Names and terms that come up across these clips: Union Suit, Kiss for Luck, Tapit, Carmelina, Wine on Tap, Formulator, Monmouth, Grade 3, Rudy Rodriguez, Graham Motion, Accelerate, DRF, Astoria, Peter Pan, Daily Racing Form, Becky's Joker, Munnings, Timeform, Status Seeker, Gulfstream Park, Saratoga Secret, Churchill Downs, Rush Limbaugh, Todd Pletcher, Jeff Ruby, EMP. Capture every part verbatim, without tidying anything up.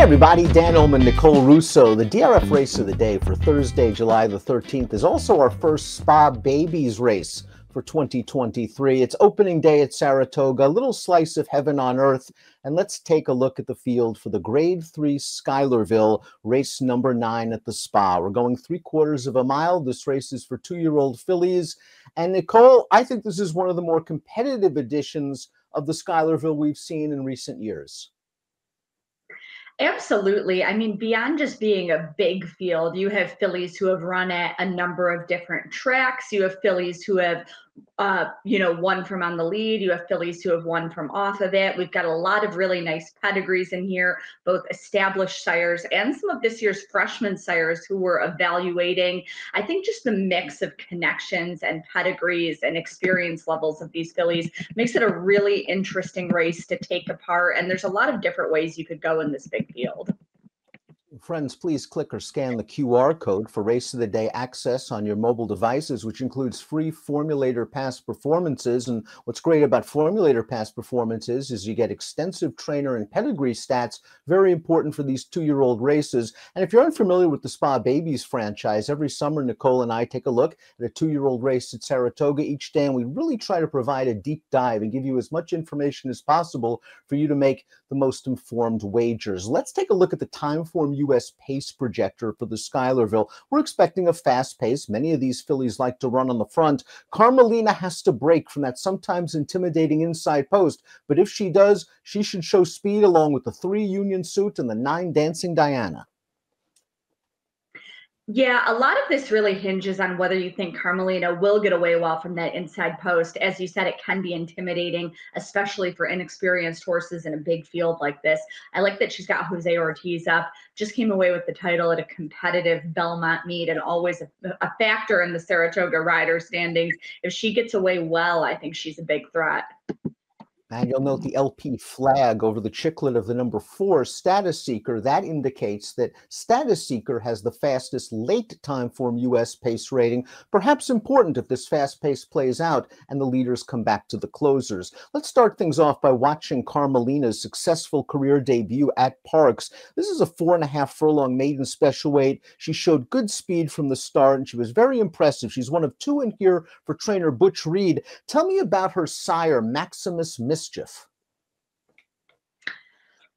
Hi everybody, Dan Illman, Nicole Russo. The D R F race of the day for Thursday, July the thirteenth is also our first Spa Babies race for twenty twenty-three. It's opening day at Saratoga, a little slice of heaven on earth. And let's take a look at the field for the grade three Schuylerville race number nine at the Spa. We're going three quarters of a mile. This race is for two-year-old fillies. And Nicole, I think this is one of the more competitive editions of the Schuylerville we've seen in recent years. Absolutely. I mean, beyond just being a big field, you have fillies who have run at a number of different tracks. You have fillies who have, uh, you know, won from on the lead. You have fillies who have won from off of it. We've got a lot of really nice pedigrees in here, both established sires and some of this year's freshman sires who were evaluating. I think just the mix of connections and pedigrees and experience levels of these fillies makes it a really interesting race to take apart. And there's a lot of different ways you could go in this big field. Friends, please click or scan the Q R code for Race of the Day access on your mobile devices, which includes free Formulator Pass performances. And what's great about Formulator Pass performances is you get extensive trainer and pedigree stats, very important for these two-year-old races. And if you're unfamiliar with the Spa Babies franchise, every summer Nicole and I take a look at a two-year-old race at Saratoga each day, and we really try to provide a deep dive and give you as much information as possible for you to make the most informed wagers. Let's take a look at the Timeform U S pace projector for the Schuylerville. We're expecting a fast pace. Many of these fillies like to run on the front. Carmelina has to break from that sometimes intimidating inside post, but if she does, she should show speed along with the three Union Suit and the nine Dancing Diana. Yeah, a lot of this really hinges on whether you think Carmelina will get away well from that inside post. As you said, it can be intimidating, especially for inexperienced horses in a big field like this. I like that she's got Jose Ortiz up, just came away with the title at a competitive Belmont meet and always a, a factor in the Saratoga rider standings. If she gets away well, I think she's a big threat. And you'll note the L P flag over the chiclet of the number four, Status Seeker. That indicates that Status Seeker has the fastest late Timeform U S pace rating, perhaps important if this fast pace plays out and the leaders come back to the closers. Let's start things off by watching Carmelina's successful career debut at Parks. This is a four and a half furlong maiden special weight. She showed good speed from the start, and she was very impressive. She's one of two in here for trainer Butch Reed. Tell me about her sire, Maximus Mischief. Mischief.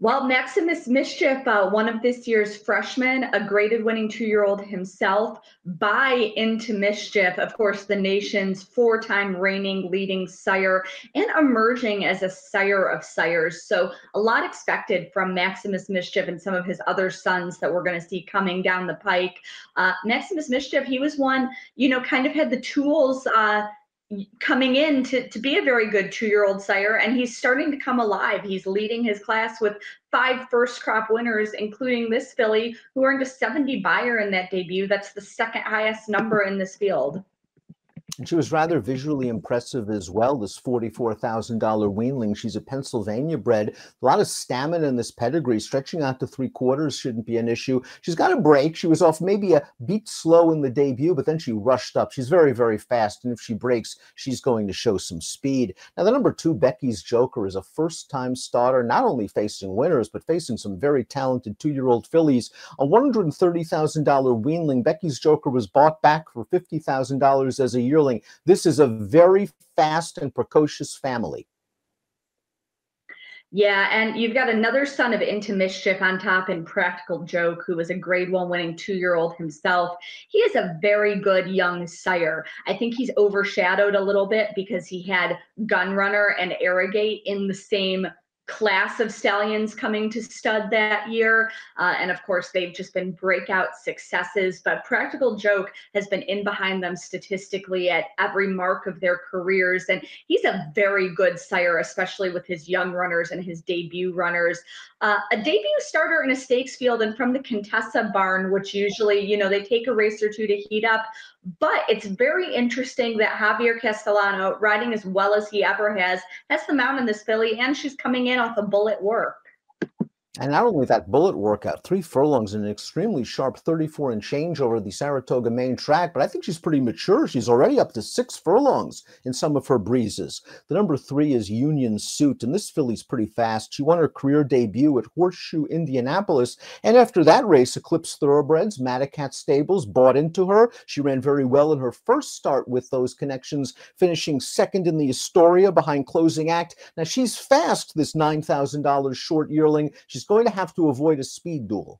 Well, Maximus Mischief, uh, one of this year's freshmen, a graded winning two-year-old himself, by Into Mischief, of course, the nation's four-time reigning leading sire and emerging as a sire of sires. So a lot expected from Maximus Mischief and some of his other sons that we're going to see coming down the pike. Uh, Maximus Mischief, he was one, you know, kind of had the tools uh, coming in to, to be a very good two-year-old sire, and he's starting to come alive. He's leading his class with five first crop winners, including this filly, who earned a seventy buyer in that debut. That's the second highest number in this field. And she was rather visually impressive as well, this forty-four thousand dollar weanling. She's a Pennsylvania bred. A lot of stamina in this pedigree. Stretching out to three quarters shouldn't be an issue. She's got a break. She was off maybe a beat slow in the debut, but then she rushed up. She's very, very fast, and if she breaks, she's going to show some speed. Now, the number two, Becky's Joker, is a first-time starter, not only facing winners, but facing some very talented two-year-old fillies. A one hundred thirty thousand dollar weanling, Becky's Joker was bought back for fifty thousand dollars as a yearling. This is a very fast and precocious family. Yeah, and you've got another son of Into Mischief on top in Practical Joke, who was a grade one winning two-year-old himself. He is a very good young sire. I think he's overshadowed a little bit because he had Gunrunner and Arrogate in the same class of stallions coming to stud that year, uh, and of course they've just been breakout successes, but Practical Joke has been in behind them statistically at every mark of their careers, and he's a very good sire, especially with his young runners and his debut runners. Uh, a debut starter in a stakes field and from the Contessa barn, which usually, you know, they take a race or two to heat up, but it's very interesting that Javier Castellano, riding as well as he ever has, has the mount in this filly, and she's coming in off a bullet work. And not only that, bullet workout, three furlongs and an extremely sharp thirty-four and change over the Saratoga main track. But I think she's pretty mature. She's already up to six furlongs in some of her breezes. The number three is Union Suit, and this filly's pretty fast. She won her career debut at Horseshoe, Indianapolis. And after that race, Eclipse Thoroughbreds, Madcat Stables bought into her. She ran very well in her first start with those connections, finishing second in the Astoria behind Closing Act. Now, she's fast, this nine thousand dollar short yearling. She's going to have to avoid a speed duel.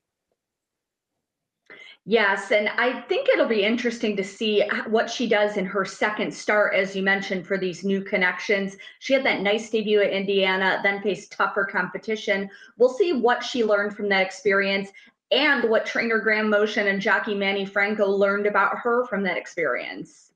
Yes, and I think it'll be interesting to see what she does in her second start, as you mentioned, for these new connections. She had that nice debut at Indiana, then faced tougher competition. We'll see what she learned from that experience and what trainer Graham Motion and jockey Manny Franco learned about her from that experience.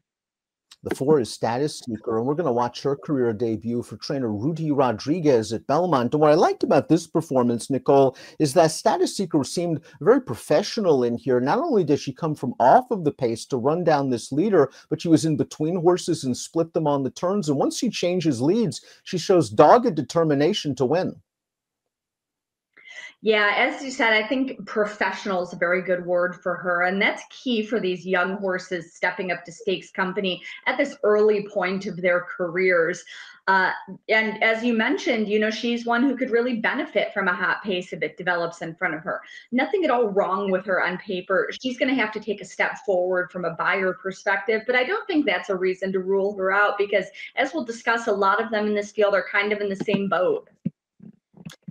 The four is Status Seeker, and we're going to watch her career debut for trainer Rudy Rodriguez at Belmont. And what I liked about this performance, Nicole, is that Status Seeker seemed very professional in here. Not only did she come from off of the pace to run down this leader, but she was in between horses and split them on the turns. And once she changes leads, she shows dogged determination to win. Yeah, as you said, I think professional is a very good word for her, and that's key for these young horses stepping up to stakes company at this early point of their careers. Uh, and as you mentioned, you know, she's one who could really benefit from a hot pace if it develops in front of her. Nothing at all wrong with her on paper. She's going to have to take a step forward from a buyer perspective, but I don't think that's a reason to rule her out because, as we'll discuss, a lot of them in this field are kind of in the same boat.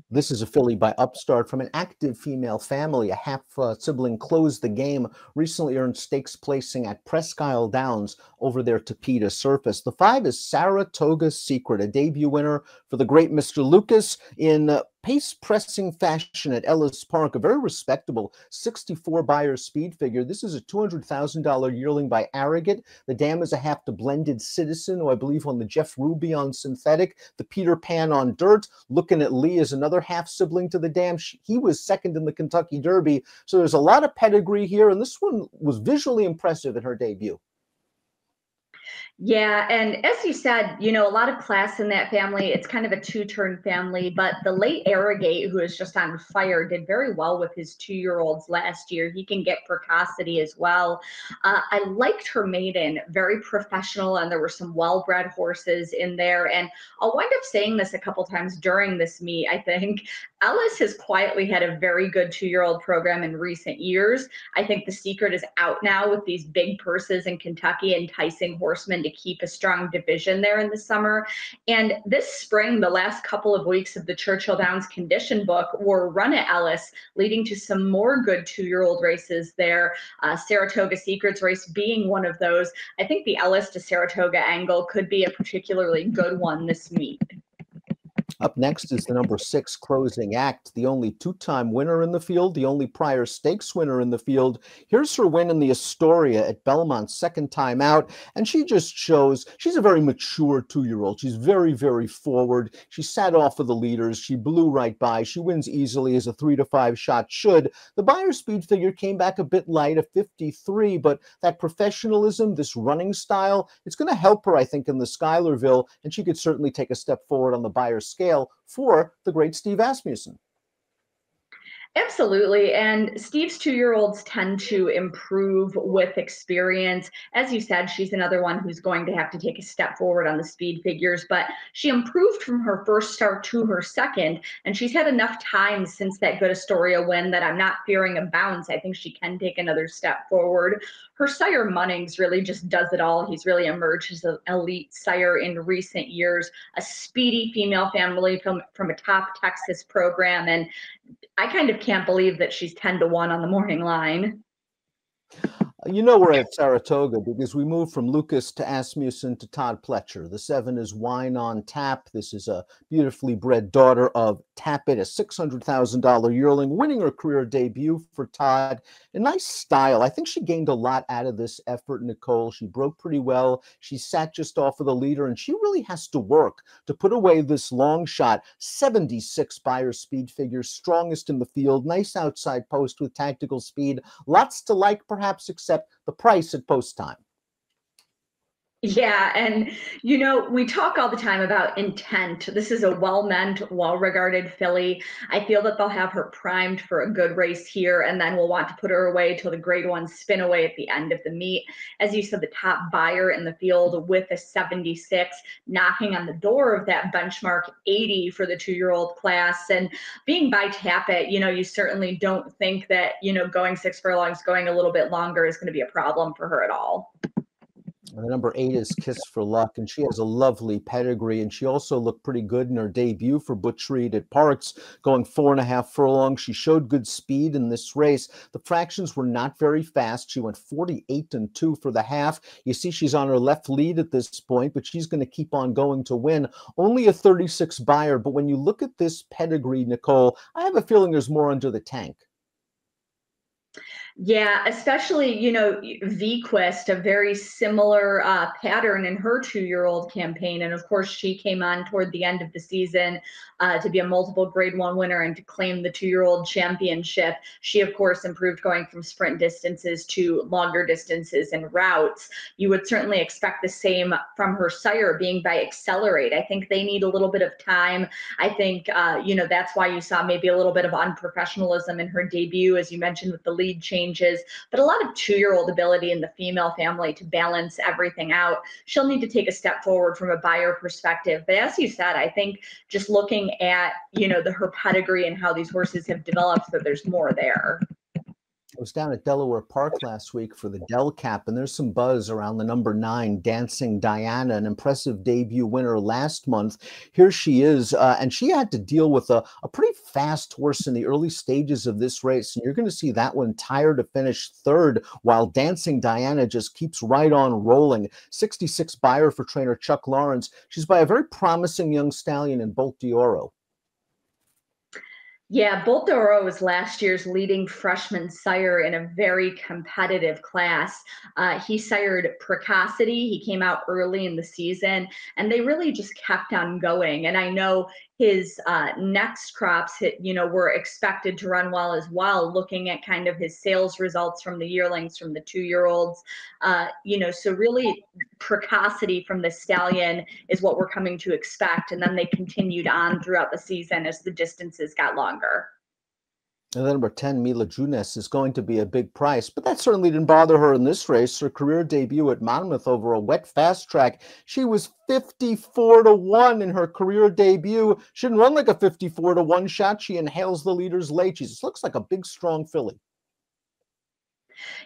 This is a filly by Upstart from an active female family. A half uh, sibling closed the game, recently earned stakes placing at Presque Isle Downs over their Tapita surface. The five is Saratoga Secret, a debut winner for the great Mister Lucas in uh, pace-pressing fashion at Ellis Park, a very respectable sixty-four buyer speed figure. This is a two hundred thousand dollar yearling by Arrogate. The dam is a half to Blended Citizen, who I believe on the Jeff Ruby on synthetic, the Peter Pan on dirt. Looking at Lee is another half-sibling to the dam. She, he was second in the Kentucky Derby. So there's a lot of pedigree here, and this one was visually impressive in her debut. Yeah, and as you said, you know, a lot of class in that family. It's kind of a two-turn family, but the late Arrogate, who is just on fire, did very well with his two-year-olds last year. He can get precocity as well. Uh, I liked her maiden, very professional, and there were some well-bred horses in there. And I'll wind up saying this a couple times during this meet, I think. Ellis has quietly had a very good two-year-old program in recent years. I think the secret is out now with these big purses in Kentucky, enticing horsemen to keep a strong division there in the summer. And this spring, the last couple of weeks of the Churchill Downs condition book were run at Ellis, leading to some more good two-year-old races there. Uh, Saratoga Secret's race being one of those. I think the Ellis to Saratoga angle could be a particularly good one this meet. Up next is the number six, Closing Act, the only two-time winner in the field, the only prior stakes winner in the field. Here's her win in the Astoria at Belmont, second time out, and she just shows she's a very mature two-year-old. She's very, very forward. She sat off of the leaders. She blew right by. She wins easily as a three to five shot should. The buyer speed figure came back a bit light, a fifty-three, but that professionalism, this running style, it's going to help her, I think, in the Schuylerville, and she could certainly take a step forward on the buyer scale for the great Steve Asmussen. Absolutely. And Steve's two-year-olds tend to improve with experience. As you said, she's another one who's going to have to take a step forward on the speed figures, but she improved from her first start to her second, and she's had enough time since that good Astoria win that I'm not fearing a bounce. I think she can take another step forward. Her sire, Munnings, really just does it all. He's really emerged as an elite sire in recent years, a speedy female family from, from a top Texas program, and I kind of can't believe that she's ten to one on the morning line. You know we're at Saratoga because we moved from Lucas to Asmussen to Todd Pletcher. The seven is Wine on Tap. This is a beautifully bred daughter of Tapit, a six hundred thousand dollar yearling, winning her career debut for Todd. A nice style. I think she gained a lot out of this effort, Nicole. She broke pretty well. She sat just off of the leader, and she really has to work to put away this long shot. seventy-six buyer speed figure, strongest in the field. Nice outside post with tactical speed. Lots to like, perhaps, except the price at post time. Yeah. And, you know, we talk all the time about intent. This is a well-meant, well-regarded filly. I feel that they'll have her primed for a good race here, and then we'll want to put her away till the grade one spin away at the end of the meet. As you said, the top buyer in the field with a seventy-six, knocking on the door of that benchmark eighty for the two-year-old class. And being by Tapit, you know, you certainly don't think that, you know, going six furlongs, going a little bit longer is going to be a problem for her at all. And the number eight is Kiss for Luck, and she has a lovely pedigree, and she also looked pretty good in her debut for Butch Reed at Parks, going four and a half furlongs. She showed good speed in this race. The fractions were not very fast. She went forty-eight and two for the half. You see she's on her left lead at this point, but she's going to keep on going to win. Only a thirty-six buyer, but when you look at this pedigree, Nicole, I have a feeling there's more under the tank. Yeah, especially, you know, VQuest, a very similar uh, pattern in her two-year-old campaign. And, of course, she came on toward the end of the season uh, to be a multiple grade one winner and to claim the two-year-old championship. She, of course, improved going from sprint distances to longer distances and routes. You would certainly expect the same from her sire, being by Accelerate. I think they need a little bit of time. I think, uh, you know, that's why you saw maybe a little bit of unprofessionalism in her debut, as you mentioned, with the lead change. Changes, but a lot of two-year-old ability in the female family to balance everything out. She'll need to take a step forward from a buyer perspective. But as you said, I think just looking at, you know, the her pedigree and how these horses have developed, that there's more there. I was down at Delaware Park last week for the Del Cap, and there's some buzz around the number nine, Dancing Diana, an impressive debut winner last month. Here she is, uh, and she had to deal with a, a pretty fast horse in the early stages of this race, and you're going to see that one tire to finish third, while Dancing Diana just keeps right on rolling. sixty-six buyer for trainer Chuck Lawrence. She's by a very promising young stallion in Bolt d'Oro. Yeah, Bolt d'Oro was last year's leading freshman sire in a very competitive class. Uh, he sired Precocity. He came out early in the season, and they really just kept on going. And I know his uh, next crops, hit, you know, were expected to run well as well, looking at kind of his sales results from the yearlings, from the two-year-olds. Uh, you know, so really Precocity from the stallion is what we're coming to expect. And then they continued on throughout the season as the distances got longer. And then number ten, Mila Junes, is going to be a big price, but that certainly didn't bother her in this race. Her career debut at Monmouth over a wet fast track, she was fifty-four to one in her career debut. She didn't run like a fifty-four to one shot. She inhales the leaders late. She just looks like a big, strong filly.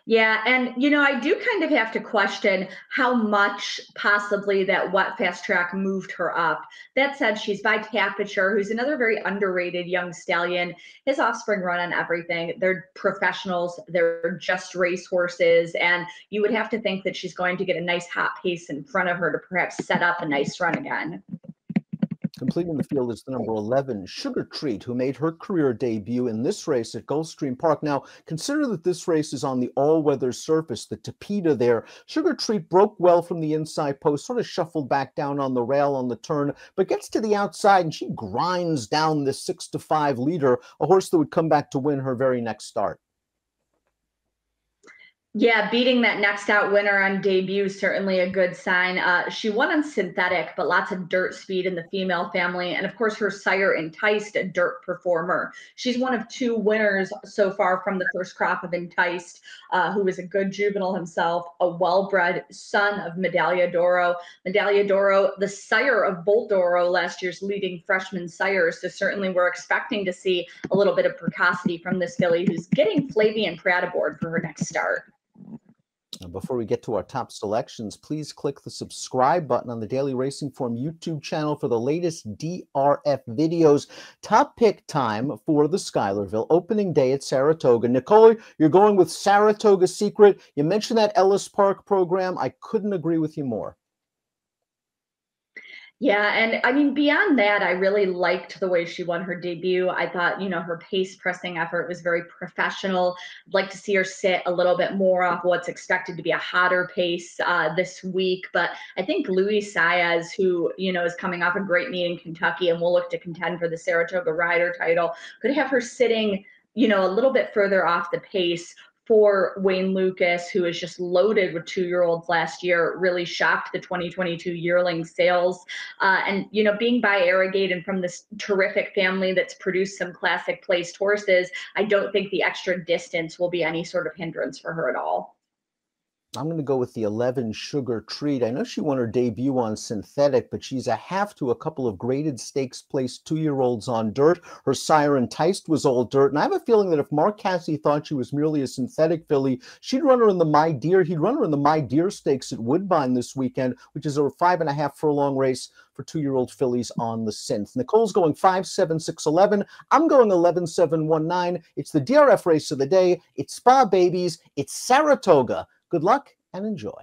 Yeah. And, you know, I do kind of have to question how much possibly that wet fast track moved her up. That said, she's by Tapiture, who's another very underrated young stallion. His offspring run on everything. They're professionals. They're just racehorses. And you would have to think that she's going to get a nice hot pace in front of her to perhaps set up a nice run again. Completing the field is the number eleven, Sugar Treat, who made her career debut in this race at Gulfstream Park. Now, consider that this race is on the all-weather surface, the Tapita there. Sugar Treat broke well from the inside post, sort of shuffled back down on the rail on the turn, but gets to the outside, and she grinds down the six to five leader, a horse that would come back to win her very next start. Yeah, beating that next out winner on debut is certainly a good sign. Uh, she won on synthetic, but lots of dirt speed in the female family. And, of course, her sire Enticed, a dirt performer. She's one of two winners so far from the first crop of Enticed, uh, who is a good juvenile himself, a well-bred son of Medaglia d'Oro. Medaglia d'Oro, the sire of Bolt d'Oro, last year's leading freshman sire. So certainly we're expecting to see a little bit of precocity from this filly, who's getting Flavian Pratt aboard for her next start. Before we get to our top selections, please click the subscribe button on the Daily Racing Form YouTube channel for the latest D R F videos. Top pick time for the Schuylerville opening day at Saratoga. Nicole, you're going with Saratoga Secret. You mentioned that Ellis Park program. I couldn't agree with you more. Yeah, and I mean, beyond that, I really liked the way she won her debut. I thought, you know, her pace pressing effort was very professional. I'd like to see her sit a little bit more off what's expected to be a hotter pace uh, this week. But I think Luis Saez, who, you know, is coming off a great meet in Kentucky and will look to contend for the Saratoga Rider title, could have her sitting, you know, a little bit further off the pace for Wayne Lucas, who is just loaded with two-year-olds last year, really shocked the twenty twenty-two yearling sales. Uh, and, you know, being by Arrogate and from this terrific family that's produced some classic placed horses, I don't think the extra distance will be any sort of hindrance for her at all. I'm going to go with the eleven, Sugar Treat. I know she won her debut on synthetic, but she's a half to a couple of graded stakes placed two-year-olds on dirt. Her sire Enticed was all dirt, and I have a feeling that if Mark Cassie thought she was merely a synthetic filly, she'd run her in the My Deer. He'd run her in the My Deer Stakes at Woodbine this weekend, which is a five-and-a-half furlong race for two-year-old fillies on the synth. Nicole's going five, seven, six, eleven. I'm going eleven, seven, one, nine. It's the D R F race of the day. It's Spa Babies. It's Saratoga. Good luck and enjoy.